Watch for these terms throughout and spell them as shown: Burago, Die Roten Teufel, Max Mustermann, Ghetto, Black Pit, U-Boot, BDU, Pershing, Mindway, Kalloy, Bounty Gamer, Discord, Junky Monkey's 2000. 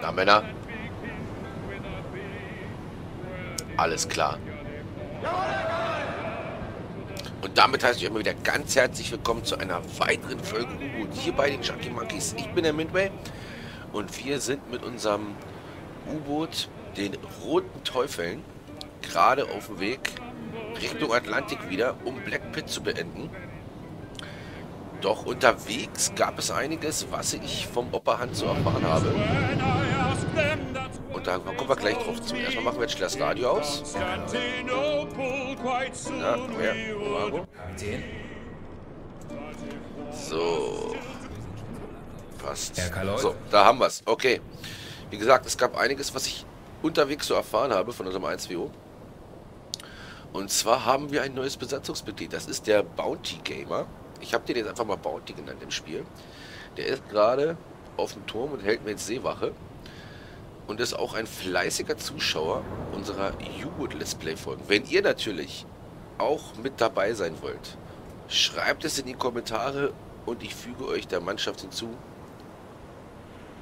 Na, Männer. Alles klar. Und damit heißt ich immer wieder ganz herzlich willkommen zu einer weiteren Folge U-Boot hier bei den Junky Monkeys. Ich bin der Mindway und wir sind mit unserem U-Boot, den Roten Teufeln, gerade auf dem Weg Richtung Atlantik wieder, um Black Pit zu beenden. Doch unterwegs gab es einiges, was ich vom Opperhand zu erfahren habe. Und da kommen wir gleich drauf zu. Erstmal machen wir jetzt das Radio aus. Na, Burago. So. Passt. So, da haben wir es. Okay. Wie gesagt, es gab einiges, was ich unterwegs so erfahren habe von unserem 1WO. Und zwar haben wir ein neues Besatzungsmitglied. Das ist der Bounty Gamer. Ich habe den jetzt einfach mal Bounty genannt im Spiel. Der ist gerade auf dem Turm und hält mir jetzt Seewache. Und ist auch ein fleißiger Zuschauer unserer U-Boot Let's Play Folgen. Wenn ihr natürlich auch mit dabei sein wollt, schreibt es in die Kommentare und ich füge euch der Mannschaft hinzu.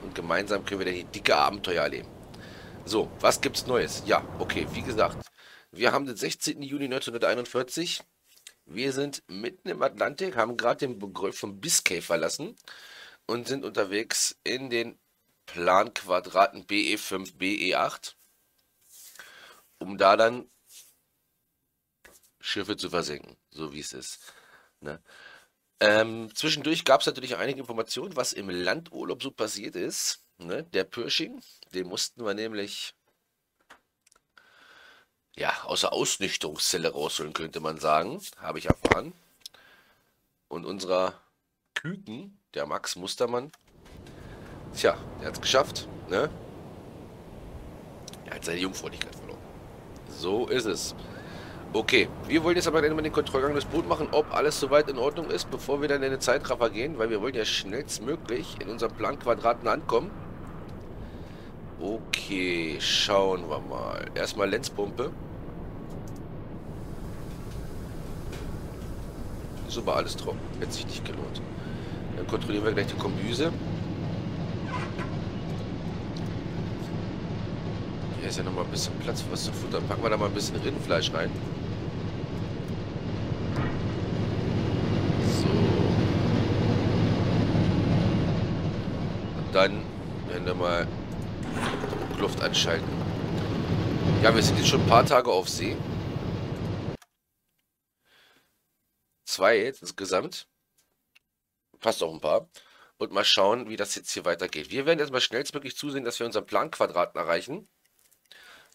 Und gemeinsam können wir dann die dicke Abenteuer erleben. So, was gibt's Neues? Ja, okay, wie gesagt, wir haben den 16. Juni 1941. Wir sind mitten im Atlantik, haben gerade den Golf von Biscay verlassen und sind unterwegs in den Planquadraten BE5, BE8, um da dann Schiffe zu versenken, so wie es ist. Ne? Zwischendurch gab es natürlich einige Informationen, was im Landurlaub so passiert ist. Ne? Der Pershing, den mussten wir nämlich ja aus der Ausnüchterungszelle rausholen, könnte man sagen, habe ich erfahren. Und unserer Küken, der Max Mustermann, tja, der hat es geschafft, ne? Er hat seine Jungfräulichkeit verloren. So ist es. Okay, wir wollen jetzt aber gleich mal den Kontrollgang des Boots machen, ob alles soweit in Ordnung ist, bevor wir dann in den Zeitraffer gehen, weil wir wollen ja schnellstmöglich in unserem Planquadraten ankommen. Okay, schauen wir mal. Erstmal Lenzpumpe. Super, alles trocken. Hätte sich nicht gelohnt. Dann kontrollieren wir gleich die Kombüse. Hier ist ja noch mal ein bisschen Platz für was zu futtern. Packen wir da mal ein bisschen Rindfleisch rein. So. Und dann werden wir mal Druckluft anschalten. Ja, wir sind jetzt schon ein paar Tage auf See. 2 jetzt insgesamt. Fast auch ein paar. Und mal schauen, wie das jetzt hier weitergeht. Wir werden jetzt mal schnellstmöglich zusehen, dass wir unseren Planquadraten erreichen.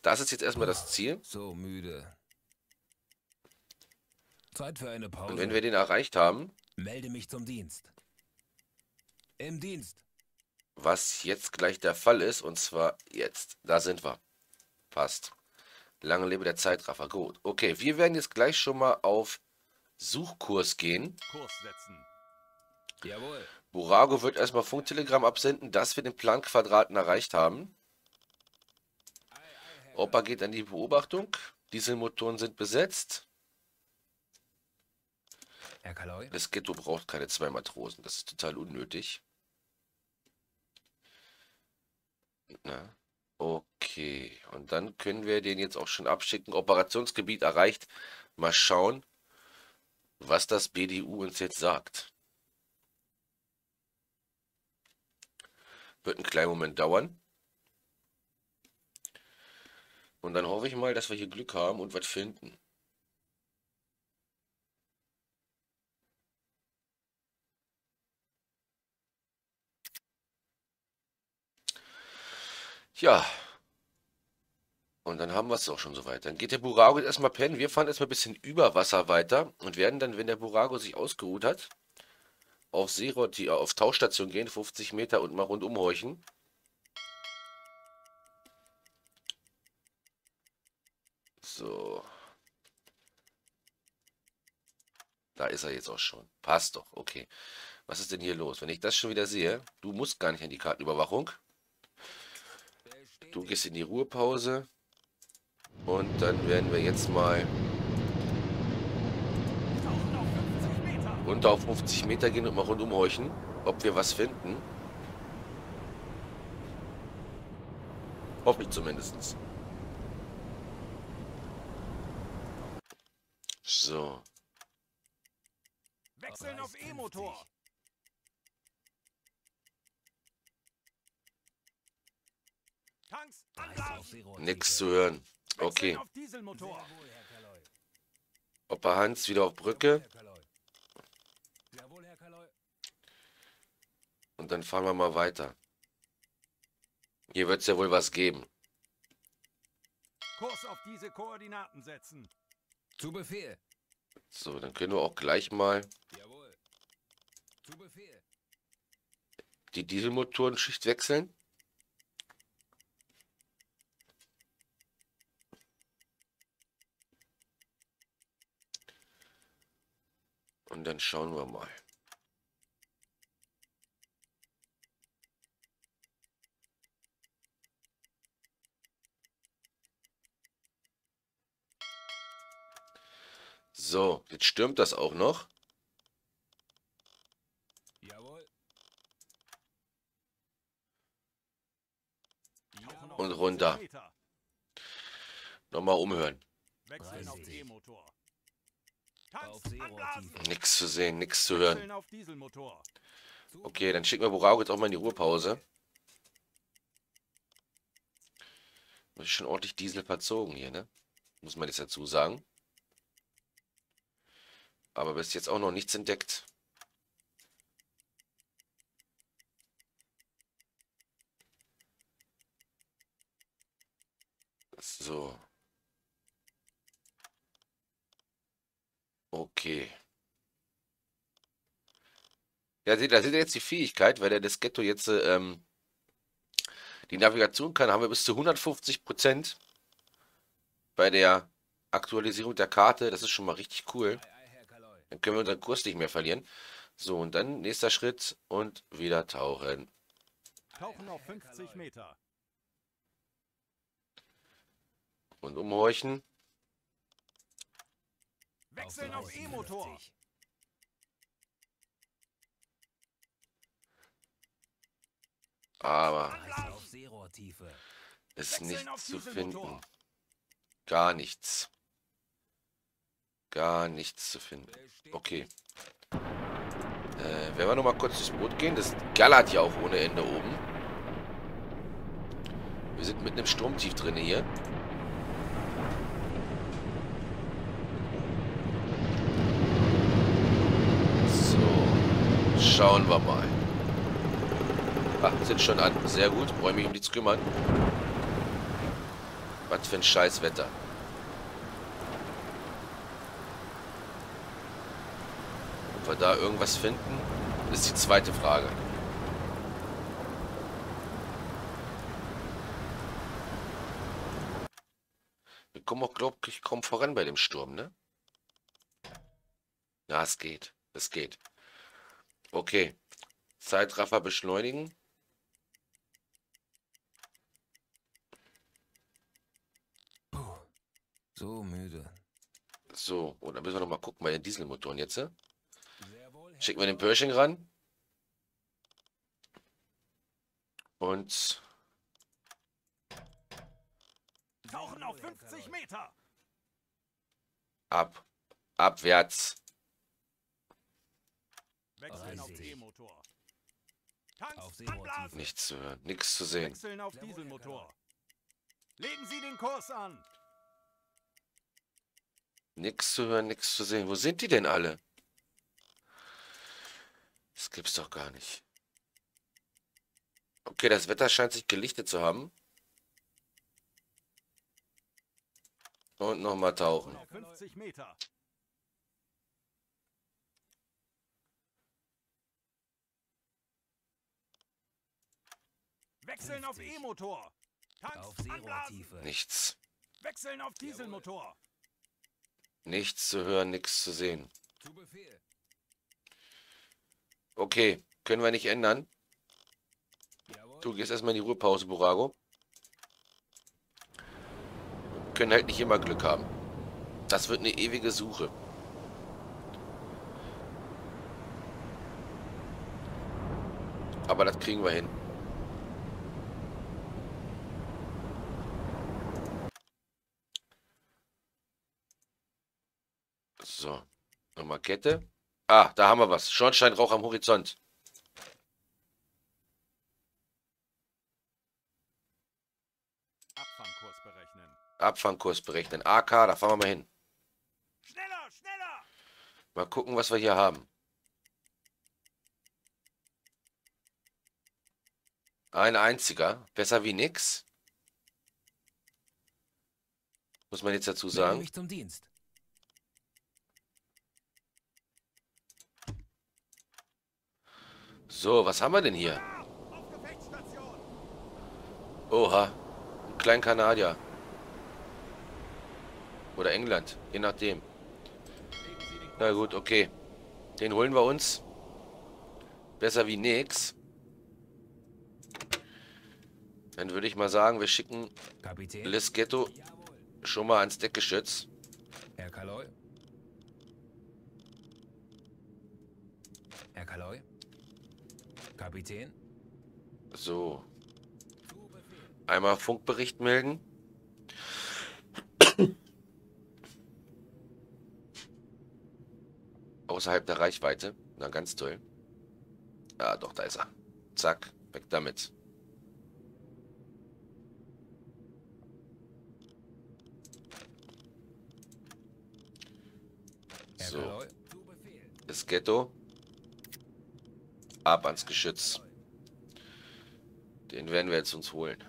Das ist jetzt erstmal das Ziel. So müde. Zeit für eine Pause. Und wenn wir den erreicht haben, melde mich zum Dienst. Im Dienst. Was jetzt gleich der Fall ist, und zwar jetzt. Da sind wir. Passt. Lange lebe der Zeitraffer. Gut. Okay, wir werden jetzt gleich schon mal auf Suchkurs gehen. Kurs setzen. Jawohl. Burago wird erstmal Funktelegramm absenden, dass wir den Planquadraten erreicht haben. Opa geht an die Beobachtung. Dieselmotoren sind besetzt. Herr Kalloy. Das Ghetto braucht keine 2 Matrosen. Das ist total unnötig. Na, okay. Und dann können wir den jetzt auch schon abschicken. Operationsgebiet erreicht. Mal schauen, was das BDU uns jetzt sagt. Wird einen kleinen Moment dauern. Und dann hoffe ich mal, dass wir hier Glück haben und was finden. Ja. Und dann haben wir es auch schon soweit. Dann geht der Burago jetzt erstmal pennen. Wir fahren erstmal ein bisschen über Wasser weiter und werden dann, wenn der Burago sich ausgeruht hat, auf Seerotier, auf Tauchstation gehen, 50 Meter und mal rundum horchen. So. Da ist er jetzt auch schon. Passt doch. Okay. Was ist denn hier los? Wenn ich das schon wieder sehe, du musst gar nicht an die Kartenüberwachung. Du gehst in die Ruhepause. Und dann werden wir jetzt mal runter auf 50 Meter gehen und mal rundum horchen, ob wir was finden. Hoffe ich zumindest. So. Wechseln auf E-Motor. Tanks anladen. Nix zu hören. Okay. Opa Hans wieder auf Brücke. Und dann fahren wir mal weiter. Hier wird es ja wohl was geben. Kurs auf diese Koordinaten setzen. Zu Befehl. So, dann können wir auch gleich mal die Dieselmotorenschicht wechseln. Und dann schauen wir mal. So, jetzt stürmt das auch noch. Jawohl. Und runter. Nochmal umhören. Nichts zu sehen, nichts zu hören. Okay, dann schicken wir Burago jetzt auch mal in die Ruhepause. Das ist schon ordentlich Diesel verzogen hier, ne? Muss man jetzt dazu sagen. Aber bis jetzt auch noch nichts entdeckt. So. Okay. Ja, da seht ihr jetzt die Fähigkeit, weil der das Ghetto jetzt die Navigation kann, haben wir bis zu 150% bei der Aktualisierung der Karte. Das ist schon mal richtig cool. Dann können wir unseren Kurs nicht mehr verlieren. So, und dann nächster Schritt und wieder tauchen. Tauchen auf 50 Meter. Und umhorchen. Wechseln auf E-Motor. Aber ist nichts zu finden. Gar nichts. Gar nichts zu finden. Okay. Wenn wir nochmal kurz durchs Boot gehen, das gallert ja auch ohne Ende oben. Wir sind mitten im Sturmtief drin hier. So. Schauen wir mal. Ah, sind schon an. Sehr gut. Freue mich um nichts kümmern. Was für ein scheiß Wetter. Da irgendwas finden, ist die zweite Frage. Wir kommen auch, glaube ich, kaum voran bei dem Sturm, ne? Ja, es geht. Es geht. Okay. Zeitraffer beschleunigen. Puh, so müde. So, und dann müssen wir noch mal gucken bei den Dieselmotoren jetzt, ne? Schicken wir den Pershing ran. Und tauchen auf 50 Meter. Ab. Abwärts. Wechseln auf D-Motor. Nichts zu hören, nichts zu sehen. Wechseln auf Dieselmotor. Legen Sie den Kurs an. Nichts zu hören, nichts zu sehen. Wo sind die denn alle? Das gibt's doch gar nicht. Okay, das Wetter scheint sich gelichtet zu haben. Und nochmal tauchen. 50 Meter. Wechseln auf E-Motor. Tanks anladen. Nichts. Wechseln auf Dieselmotor. Nichts zu hören, nichts zu sehen. Zu Befehl. Okay, können wir nicht ändern. Du gehst erstmal in die Ruhepause, Burago. Wir können halt nicht immer Glück haben. Das wird eine ewige Suche. Aber das kriegen wir hin. So, nochmal Kette. Ah, da haben wir was. Schornsteinrauch am Horizont. Abfangkurs berechnen. Abfangkurs berechnen. AK, da fahren wir mal hin. Schneller, schneller! Mal gucken, was wir hier haben. Ein einziger. Besser wie nix. Muss man jetzt dazu sagen. Mich zum Dienst. So, was haben wir denn hier? Oha. Ein kleiner Kanadier. Oder England. Je nachdem. Na gut, okay. Den holen wir uns. Besser wie nix. Dann würde ich mal sagen, wir schicken Les Ghetto schon mal ans Deckgeschütz. Herr Kalloy. Herr Kalloy. Kapitän. So. Einmal Funkbericht melden. Außerhalb der Reichweite. Na, ganz toll. Ah, doch, da ist er. Zack, weg damit. So, das Ghetto. Ab ans Geschütz. Den werden wir jetzt uns holen.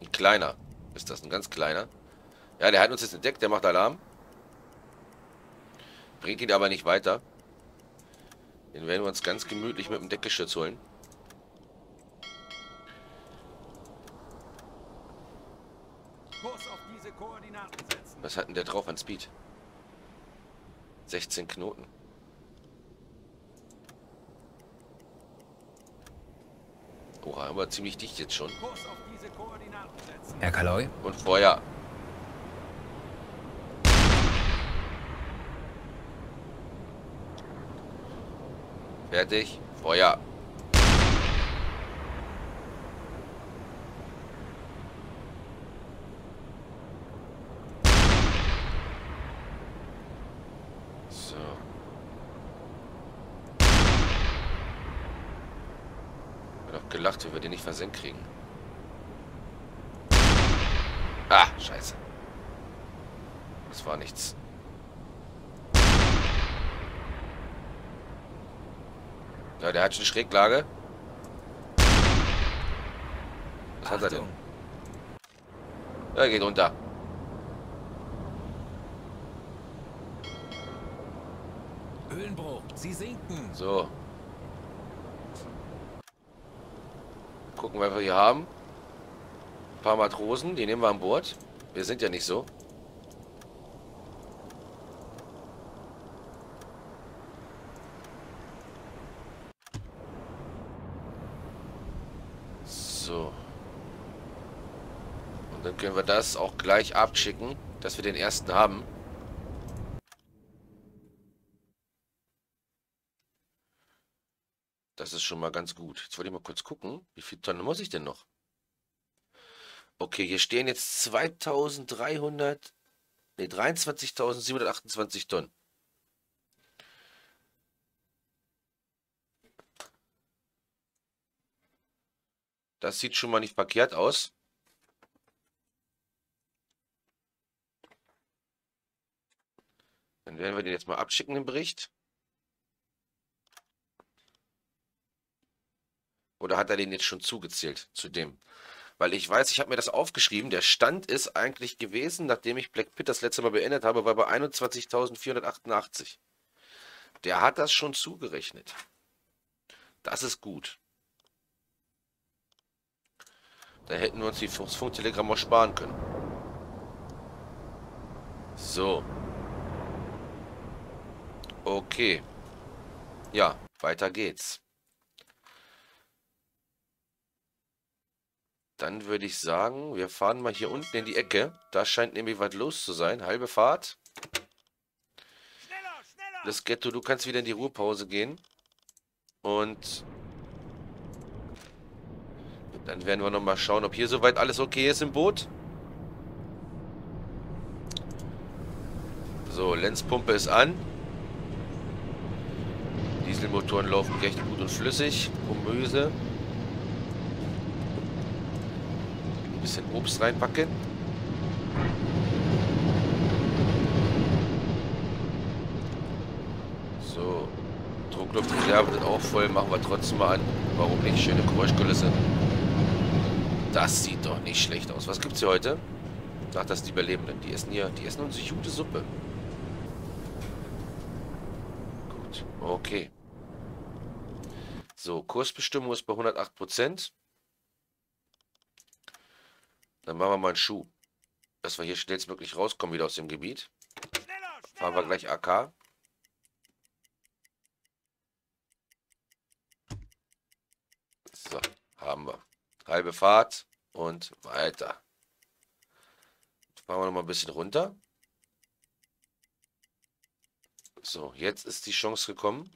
Ein kleiner. Ist das ein ganz kleiner? Ja, der hat uns jetzt entdeckt. Der macht Alarm. Bringt ihn aber nicht weiter. Den werden wir uns ganz gemütlich mit dem Deckgeschütz holen. Was hat denn der drauf an Speed? 16 Knoten. Oha, aber ziemlich dicht jetzt schon. Herr Kalloy. Und Feuer. Fertig. Feuer. Gelacht, wie wir den nicht versenkt kriegen. Ah, scheiße. Das war nichts. Ja, der hat schon eine Schräglage. Was hat er denn? Er geht runter. Höhlenbruch, Sie sinken. So. Gucken, was wir hier haben. Ein paar Matrosen, die nehmen wir an Bord. Wir sind ja nicht so. So. Und dann können wir das auch gleich abschicken, dass wir den ersten haben. Das ist schon mal ganz gut. Jetzt wollte ich mal kurz gucken, wie viel Tonnen muss ich denn noch? Okay, hier stehen jetzt 23.728 Tonnen. Das sieht schon mal nicht verkehrt aus. Dann werden wir den jetzt mal abschicken, den Bericht. Oder hat er den jetzt schon zugezählt zu dem? Weil ich weiß, ich habe mir das aufgeschrieben. Der Stand ist eigentlich gewesen, nachdem ich Black Pit das letzte Mal beendet habe, war bei 21.488. Der hat das schon zugerechnet. Das ist gut. Da hätten wir uns das Funktelegramm auch sparen können. So. Okay. Ja, weiter geht's. Dann würde ich sagen, wir fahren mal hier unten in die Ecke. Da scheint nämlich was los zu sein. Halbe Fahrt. Schneller, schneller! Das Ghetto, du kannst wieder in die Ruhepause gehen. Und Dann werden wir nochmal schauen, ob hier soweit alles okay ist im Boot. So, Lenzpumpe ist an. Dieselmotoren laufen recht gut und flüssig. Gemüse. Ein bisschen Obst reinpacken. So, Druckluftreserve wird auch voll. Machen wir trotzdem mal an. Warum nicht? Schöne Geräuschkulisse. Das sieht doch nicht schlecht aus. Was gibt's hier heute? Ach, das sind die Überlebenden. Die essen hier, die essen unsere gute Suppe. Gut, okay. So, Kursbestimmung ist bei 108%. Dann machen wir mal einen Schuh. Dass wir hier schnellstmöglich rauskommen wieder aus dem Gebiet. Fahren wir gleich AK. So, haben wir. Halbe Fahrt und weiter. Fahren wir nochmal ein bisschen runter. So, jetzt ist die Chance gekommen.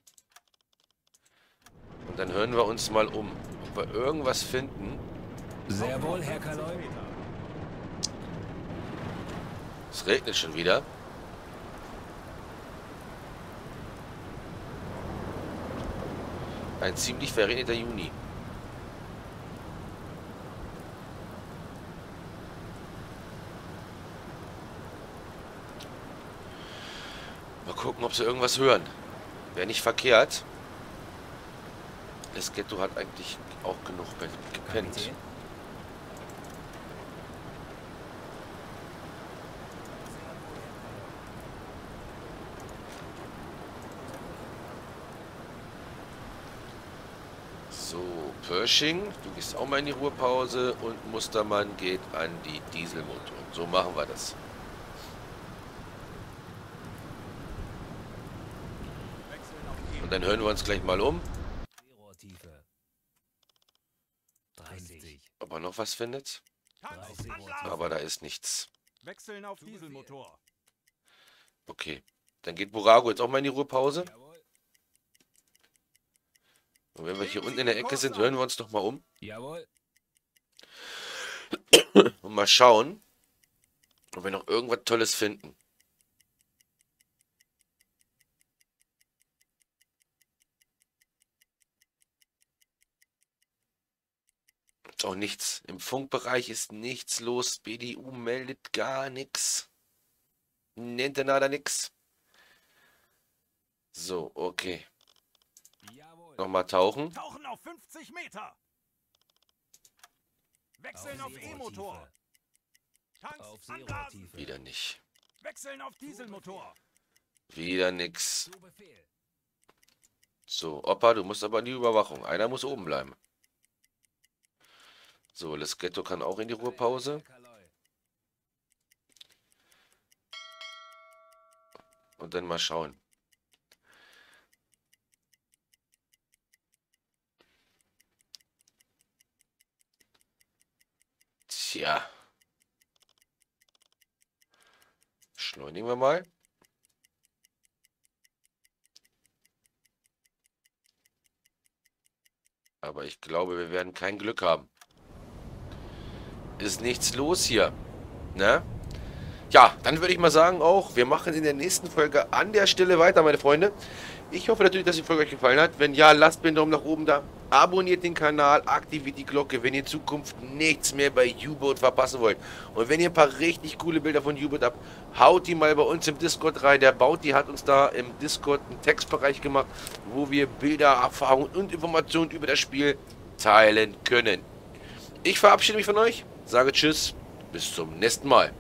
Und dann hören wir uns mal um, ob wir irgendwas finden. Sehr wohl, Herr Kalloy. Es regnet schon wieder. Ein ziemlich verregneter Juni. Mal gucken, ob sie irgendwas hören. Wäre nicht verkehrt. Das Ghetto hat eigentlich auch genug gepennt. So, Pershing, du gehst auch mal in die Ruhepause und Mustermann geht an die Dieselmotoren. So machen wir das. Dann hören wir uns gleich mal um. Ob er noch was findet? Aber da ist nichts. Wechseln auf Dieselmotor. Okay. Dann geht Burago jetzt auch mal in die Ruhepause. Und wenn wir hier unten in der Ecke sind, hören wir uns doch mal um. Und mal schauen, ob wir noch irgendwas Tolles finden. Auch nichts. Im Funkbereich ist nichts los. BDU meldet gar nichts. Nennt er nada nichts. So, okay. Jawohl. Nochmal tauchen. Tauchen auf 50 Meter. Wechseln auf E-Motor. Tanks anlassen. Wieder nicht. Wechseln auf Dieselmotor. Wieder nix. So, Opa, du musst aber in die Überwachung. Einer muss oben bleiben. So, das Ghetto kann auch in die Ruhepause. Und dann mal schauen. Tja. Schleunigen wir mal. Aber ich glaube, wir werden kein Glück haben. Ist nichts los hier. Ne? Ja, dann würde ich mal sagen auch, wir machen in der nächsten Folge an der Stelle weiter, meine Freunde. Ich hoffe natürlich, dass die Folge euch gefallen hat. Wenn ja, lasst mir einen Daumen nach oben da. Abonniert den Kanal, aktiviert die Glocke, wenn ihr in Zukunft nichts mehr bei U-Boot verpassen wollt. Und wenn ihr ein paar richtig coole Bilder von U-Boot habt, haut die mal bei uns im Discord rein. Der Bounty hat uns da im Discord einen Textbereich gemacht, wo wir Bilder, Erfahrungen und Informationen über das Spiel teilen können. Ich verabschiede mich von euch. Sage Tschüss, bis zum nächsten Mal.